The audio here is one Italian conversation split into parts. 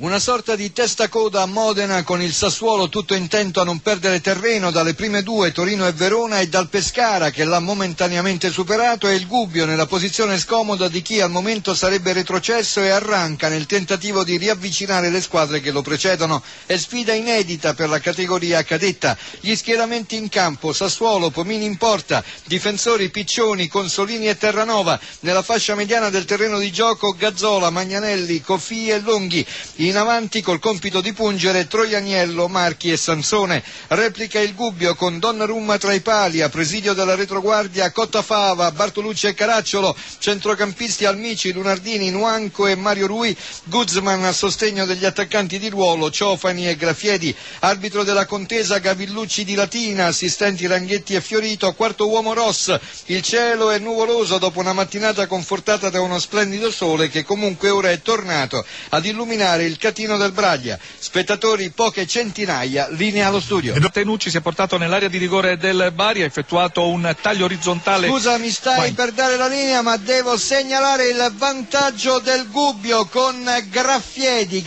Una sorta di testacoda a Modena con il Sassuolo tutto intento a non perdere terreno dalle prime due, Torino e Verona, e dal Pescara che l'ha momentaneamente superato, e il Gubbio nella posizione scomoda di chi al momento sarebbe retrocesso e arranca nel tentativo di riavvicinare le squadre che lo precedono. È sfida inedita per la categoria cadetta. Gli schieramenti in campo: Sassuolo, Pomini in porta, difensori Piccioni, Consolini e Terranova, nella fascia mediana del terreno di gioco Gazzola, Magnanelli, Cofie e Longhi. In avanti col compito di pungere Troianiello, Marchi e Sansone. Replica il Gubbio con Donnarumma tra i pali, a presidio della retroguardia Cottafava, Bartolucci e Caracciolo, centrocampisti Almici, Lunardini, Nuanco e Mario Rui, Guzman a sostegno degli attaccanti di ruolo Ciofani e Graffiedi. Arbitro della contesa Gavillucci di Latina, assistenti Ranghetti e Fiorito, quarto uomo Ross. Il cielo è nuvoloso dopo una mattinata confortata da uno splendido sole che comunque ora è tornato ad illuminare il catino del Braglia. Spettatori poche centinaia, linea allo studio. Tenucci si è portato nell'area di rigore del Bari, ha effettuato un taglio orizzontale. Scusa, mi stai per dare la linea, ma devo segnalare il vantaggio del Gubbio con Graffiedi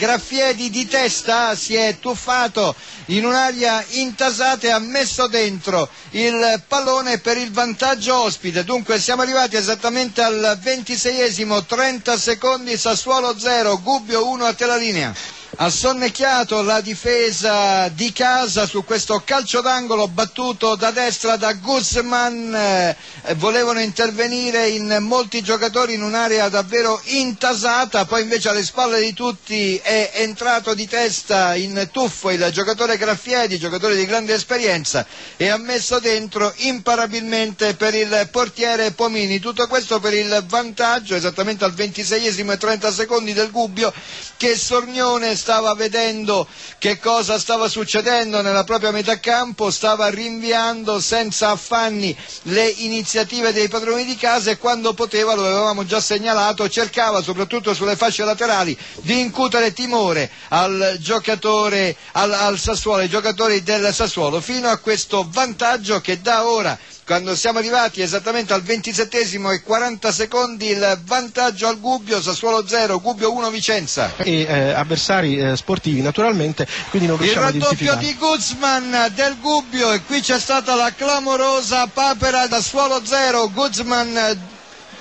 di testa si è tuffato in un'area intasata e ha messo dentro il pallone per il vantaggio ospite. Dunque siamo arrivati esattamente al 26esimo, 30 secondi, Sassuolo 0, Gubbio 1. A te la linea. Ha sonnecchiato la difesa di casa su questo calcio d'angolo battuto da destra da Guzman. Volevano intervenire in molti giocatori in un'area davvero intasata, poi invece alle spalle di tutti è entrato di testa in tuffo il giocatore Graffiedi, giocatore di grande esperienza, e ha messo dentro imparabilmente per il portiere Pomini. Tutto questo per il vantaggio esattamente al 26esimo e 30 secondi del Gubbio, che sornione stava vedendo che cosa stava succedendo nella propria metà campo, stava rinviando senza affanni le iniziative dei padroni di casa e quando poteva, lo avevamo già segnalato, cercava soprattutto sulle fasce laterali di incutere timore al giocatore, al Sassuolo, ai giocatori del Sassuolo, fino a questo vantaggio che da ora, quando siamo arrivati esattamente al 27esimo e 40 secondi, il vantaggio al Gubbio, Sassuolo 0, Gubbio 1 Vicenza. E avversari sportivi naturalmente, quindi non riusciamo a identificare. Il raddoppio di Guzman del Gubbio, e qui c'è stata la clamorosa papera. Sassuolo 0, Guzman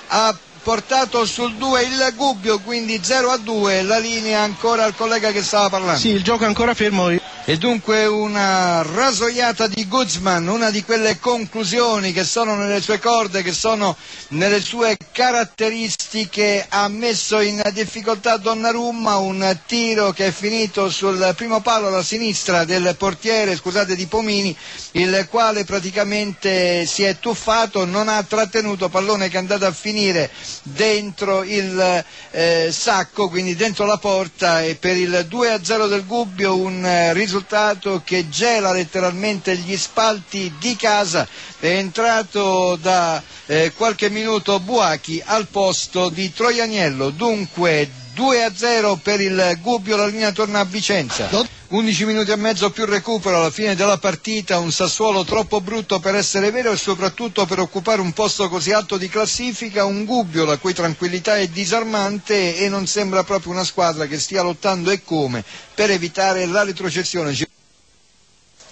ha portato sul 2 il Gubbio, quindi 0-2. La linea ancora al collega che stava parlando. Sì, il gioco è ancora fermo. E dunque una rasoiata di Guzman, una di quelle conclusioni che sono nelle sue corde, che sono nelle sue caratteristiche. Ha messo in difficoltà Donnarumma, un tiro che è finito sul primo palo alla sinistra del portiere, scusate, di Pomini, il quale praticamente si è tuffato, non ha trattenuto, pallone che è andato a finire dentro il sacco, quindi dentro la porta, e per il 2-0 del Gubbio un risultato che gela letteralmente gli spalti di casa. È entrato da qualche minuto Buachi al posto di Troianiello, dunque 2-0 per il Gubbio, la linea torna a Vicenza. 11 minuti e mezzo più recupero alla fine della partita, un Sassuolo troppo brutto per essere vero e soprattutto per occupare un posto così alto di classifica, un Gubbio la cui tranquillità è disarmante e non sembra proprio una squadra che stia lottando e come per evitare la retrocessione.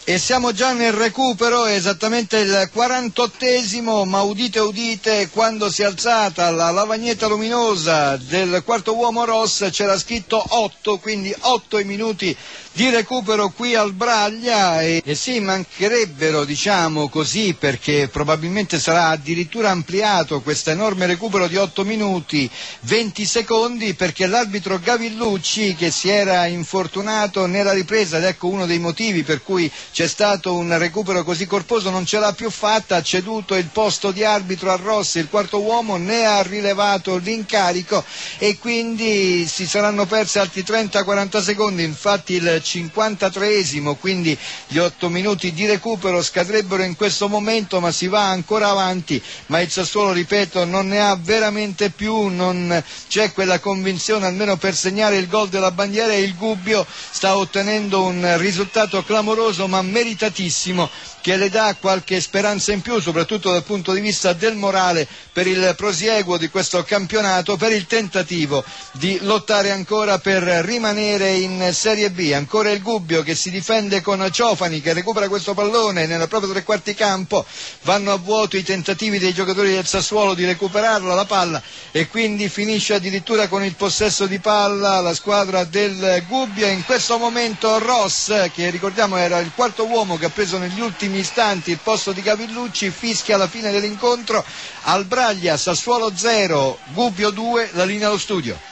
E siamo già nel recupero, esattamente il 48esimo, ma udite udite, quando si è alzata la lavagnetta luminosa del quarto uomo Ross c'era scritto 8, quindi 8 i minuti di recupero qui al Braglia, e sì, mancherebbero, diciamo così, perché probabilmente sarà addirittura ampliato questo enorme recupero di 8 minuti 20 secondi, perché l'arbitro Gavillucci, che si era infortunato nella ripresa, ed ecco uno dei motivi per cui c'è stato un recupero così corposo, non ce l'ha più fatta, ha ceduto il posto di arbitro a Rossi, il quarto uomo, ne ha rilevato l'incarico e quindi si saranno persi altri 30-40 secondi. Infatti il 53esimo, quindi gli 8 minuti di recupero scadrebbero in questo momento, ma si va ancora avanti, ma il Sassuolo, ripeto, non ne ha veramente più, non c'è quella convinzione almeno per segnare il gol della bandiera, e il Gubbio sta ottenendo un risultato clamoroso ma meritatissimo, che le dà qualche speranza in più, soprattutto dal punto di vista del morale, per il prosieguo di questo campionato, per il tentativo di lottare ancora per rimanere in Serie B. Ancora il Gubbio che si difende con Ciofani, che recupera questo pallone nella propria tre quarti campo, vanno a vuoto i tentativi dei giocatori del Sassuolo di recuperarla la palla, e quindi finisce addirittura con il possesso di palla la squadra del Gubbio. In questo momento Ross, che ricordiamo era il quarto uomo che ha preso negli ultimi istanti il posto di Gavillucci, fischia la fine dell'incontro al Braglia, Sassuolo 0, Gubbio 2, la linea allo studio.